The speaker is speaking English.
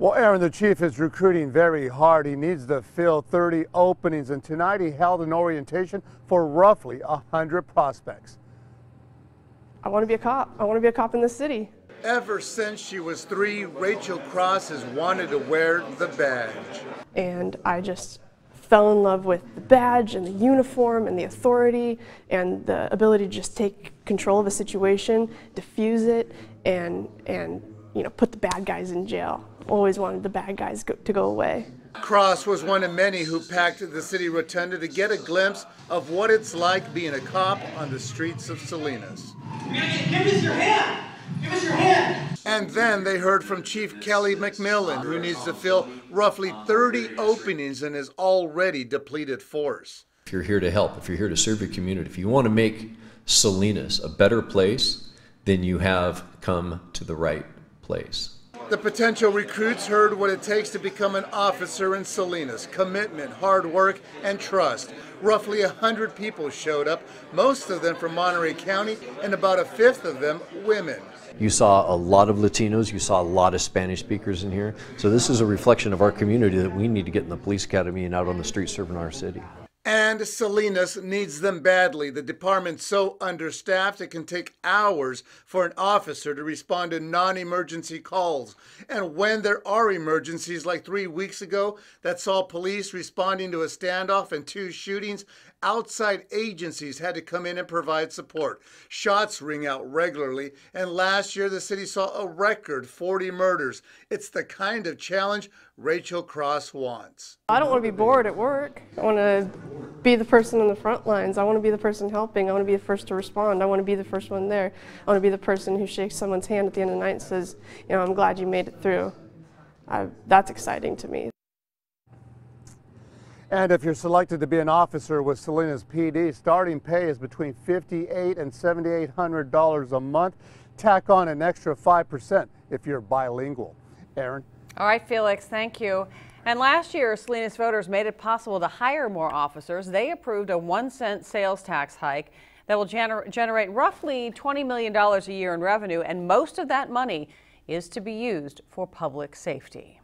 Well, Aaron, the chief is recruiting very hard. He needs to fill 30 openings, and tonight he held an orientation for roughly 100 prospects. I want to be a cop. I want to be a cop in this city. Ever since she was 3, Rachel Cross has wanted to wear the badge. And I just fell in love with the badge and the uniform and the authority and the ability to just take control of a situation, diffuse it, and you know, put the bad guys in jail. Always wanted the bad guys to go away. Cross was one of many who packed the city rotunda to get a glimpse of what it's like being a cop on the streets of Salinas. Give us your hand! Give us your hand! And then they heard from Chief Kelly McMillan, who needs to fill roughly 30 openings in his already depleted force. If you're here to help, if you're here to serve your community, if you want to make Salinas a better place, then you have come to the right place. The potential recruits heard what it takes to become an officer in Salinas: commitment, hard work, and trust. Roughly 100 people showed up, most of them from Monterey County, and about a fifth of them women. You saw a lot of Latinos, you saw a lot of Spanish speakers in here. So this is a reflection of our community that we need to get in the police academy and out on the street serving our city. And Salinas needs them badly. The department's so understaffed it can take hours for an officer to respond to non-emergency calls. And when there are emergencies, like 3 weeks ago, that saw police responding to a standoff and 2 shootings, outside agencies had to come in and provide support. Shots ring out regularly, and last year the city saw a record 40 murders. It's the kind of challenge Rachel Cross wants. I don't want to be bored at work. I want to be the person on the front lines. I want to be the person helping. I want to be the first to respond. I want to be the first one there. I want to be the person who shakes someone's hand at the end of the night and says, you know, I'm glad you made it through. That's exciting to me. And if you're selected to be an officer with Salinas PD, starting pay is between $5,800 and $7,800 a month. Tack on an extra 5% if you're bilingual. Aaron? All right, Felix, thank you. And last year, Salinas voters made it possible to hire more officers. They approved a 1-cent sales tax hike that will generate roughly $20 million a year in revenue, and most of that money is to be used for public safety.